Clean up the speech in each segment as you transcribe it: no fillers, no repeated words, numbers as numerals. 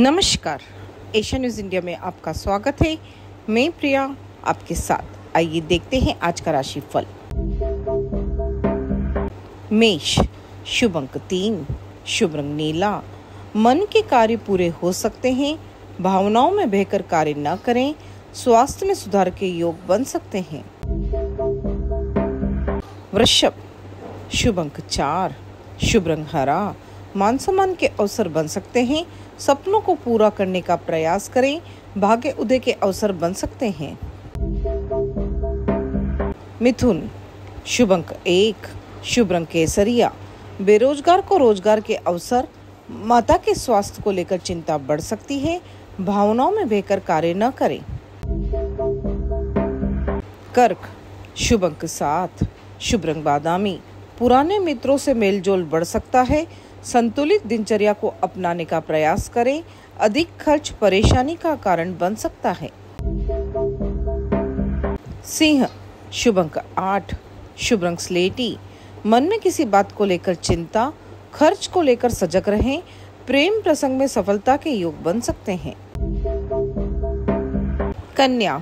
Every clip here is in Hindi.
नमस्कार, एशिया न्यूज़ इंडिया में आपका स्वागत है। मैं प्रिया आपके साथ। आइए देखते हैं आज का राशिफल। मेष, शुभ अंक 3, शुभ रंग नीला। मन के कार्य पूरे हो सकते हैं। भावनाओं में बहकर कार्य न करें। स्वास्थ्य में सुधार के योग बन सकते हैं। वृषभ, शुभ अंक 4, शुभ रंग हरा। मान सम्मान के अवसर बन सकते हैं। सपनों को पूरा करने का प्रयास करें। भाग्य उदय के अवसर बन सकते हैं। मिथुन, शुभ अंक 1, शुभ रंग केसरिया। बेरोजगार को रोजगार के अवसर। माता के स्वास्थ्य को लेकर चिंता बढ़ सकती है। भावनाओं में बहकर कार्य न करें। कर्क, शुभ अंक 7, शुभ रंग बादामी। पुराने मित्रों से मेलजोल बढ़ सकता है। संतुलित दिनचर्या को अपनाने का प्रयास करें। अधिक खर्च परेशानी का कारण बन सकता है। सिंह, शुभ अंक 8, शुभ रंग स्लेटी। मन में किसी बात को लेकर चिंता। खर्च को लेकर सजग रहें। प्रेम प्रसंग में सफलता के योग बन सकते हैं। कन्या,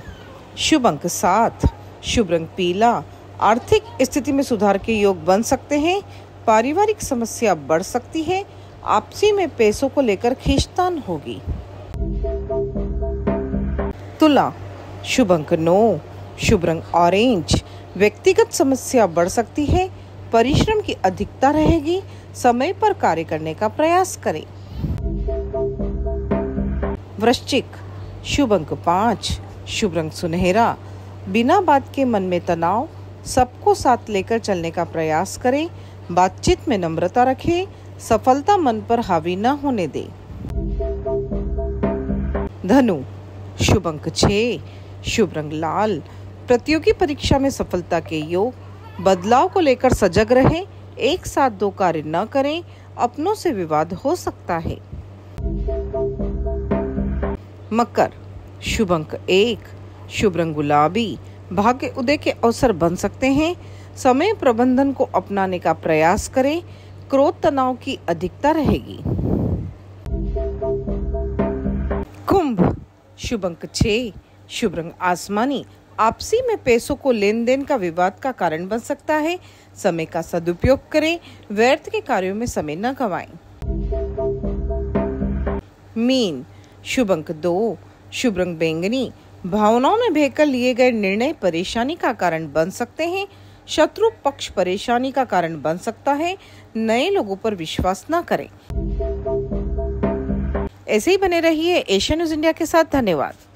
शुभ अंक 7, शुभ रंग पीला। आर्थिक स्थिति में सुधार के योग बन सकते हैं। पारिवारिक समस्या बढ़ सकती है। आपसी में पैसों को लेकर खींचतान होगी। तुला, शुभ अंक 9, शुभ रंग ऑरेंज। व्यक्तिगत समस्या बढ़ सकती है। परिश्रम की अधिकता रहेगी। समय पर कार्य करने का प्रयास करें। वृश्चिक, शुभ अंक 5, शुभ रंग सुनहरा। बिना बात के मन में तनाव। सबको साथ लेकर चलने का प्रयास करें। बातचीत में नम्रता रखें। सफलता मन पर हावी न होने दें। धनु, शुभ अंक 6, शुभ रंग लाल। प्रतियोगी परीक्षा में सफलता के योग। बदलाव को लेकर सजग रहें। एक साथ दो कार्य न करें। अपनों से विवाद हो सकता है। मकर, शुभ अंक 1, शुभ रंग गुलाबी। भाग्य उदय के अवसर बन सकते हैं। समय प्रबंधन को अपनाने का प्रयास करें। क्रोध तनाव की अधिकता रहेगी। कुंभ, शुभ अंक 6, शुभ रंग आसमानी। आपसी में पैसों को लेन देन का विवाद का कारण बन सकता है। समय का सदुपयोग करें। व्यर्थ के कार्यों में समय न गंवाएं। मीन, शुभ अंक 2, शुभ रंग बैंगनी। भावनाओं में बहकर लिए गए निर्णय परेशानी का कारण बन सकते हैं। शत्रु पक्ष परेशानी का कारण बन सकता है। नए लोगों पर विश्वास न करें। ऐसे ही बने रहिए एशिया न्यूज़ इंडिया के साथ। धन्यवाद।